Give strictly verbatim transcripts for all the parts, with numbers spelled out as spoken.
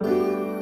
Welcome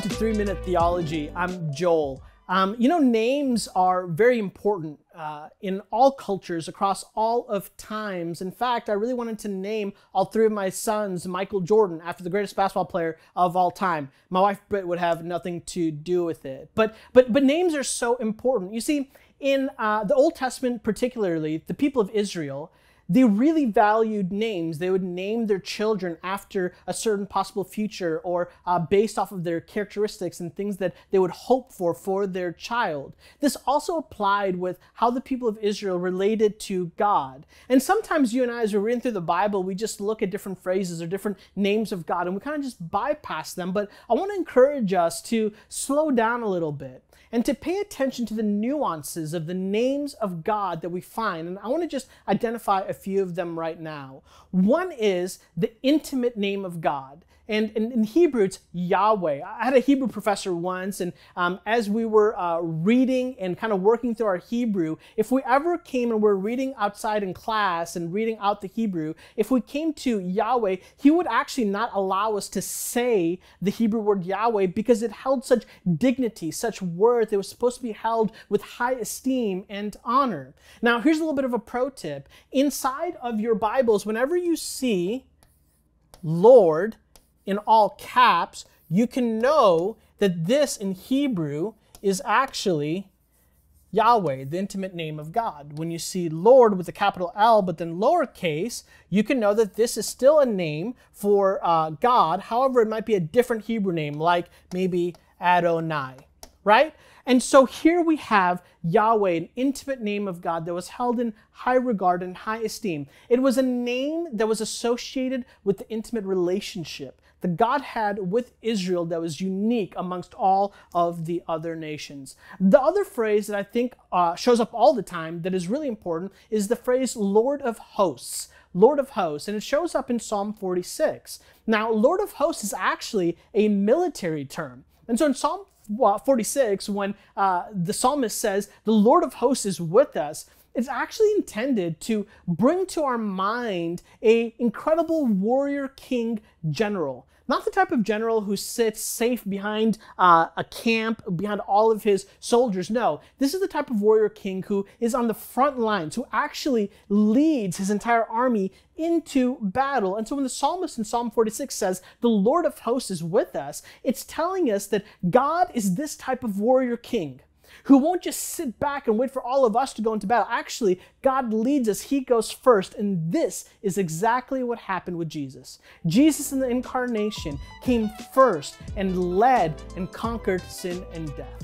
to Three Minute Theology. I'm Joel. Um, you know, names are very important uh, in all cultures across all of times. In fact, I really wanted to name all three of my sons Michael Jordan after the greatest basketball player of all time. My wife, Britt, would have nothing to do with it. But, but, but names are so important. You see, in uh, the Old Testament particularly, the people of Israel, they really valued names. They would name their children after a certain possible future or uh, based off of their characteristics and things that they would hope for for their child. This also applied with how the people of Israel related to God. And sometimes you and I, as we're reading through the Bible, we just look at different phrases or different names of God and we kind of just bypass them. But I want to encourage us to slow down a little bit and to pay attention to the nuances of the names of God that we find. And I want to just identify a few of them right now. One is the intimate name of God. And in, in Hebrew, it's Yahweh. I had a Hebrew professor once, and um, as we were uh, reading and kind of working through our Hebrew, if we ever came and we're reading outside in class and reading out the Hebrew, if we came to Yahweh, he would actually not allow us to say the Hebrew word Yahweh because it held such dignity, such worth. It was supposed to be held with high esteem and honor. Now, here's a little bit of a pro tip. Inside of your Bibles, whenever you see Lord in all caps, you can know that this in Hebrew is actually Yahweh, the intimate name of God. When you see Lord with a capital L, but then lowercase, you can know that this is still a name for uh, God. However, it might be a different Hebrew name, like maybe Adonai, right? And so here we have Yahweh, an intimate name of God that was held in high regard and high esteem. It was a name that was associated with the intimate relationship that God had with Israel that was unique amongst all of the other nations. The other phrase that I think uh, shows up all the time that is really important is the phrase Lord of Hosts. Lord of Hosts, and it shows up in Psalm forty-six. Now, Lord of Hosts is actually a military term. And so in Psalm forty-six, when uh, the psalmist says, the Lord of Hosts is with us, it's actually intended to bring to our mind an incredible warrior king general. Not the type of general who sits safe behind uh, a camp, behind all of his soldiers. No, this is the type of warrior king who is on the front lines, who actually leads his entire army into battle. And so when the psalmist in Psalm forty-six says, the Lord of Hosts is with us, it's telling us that God is this type of warrior king who won't just sit back and wait for all of us to go into battle. Actually, God leads us. He goes first. And this is exactly what happened with Jesus. Jesus in the incarnation came first and led and conquered sin and death.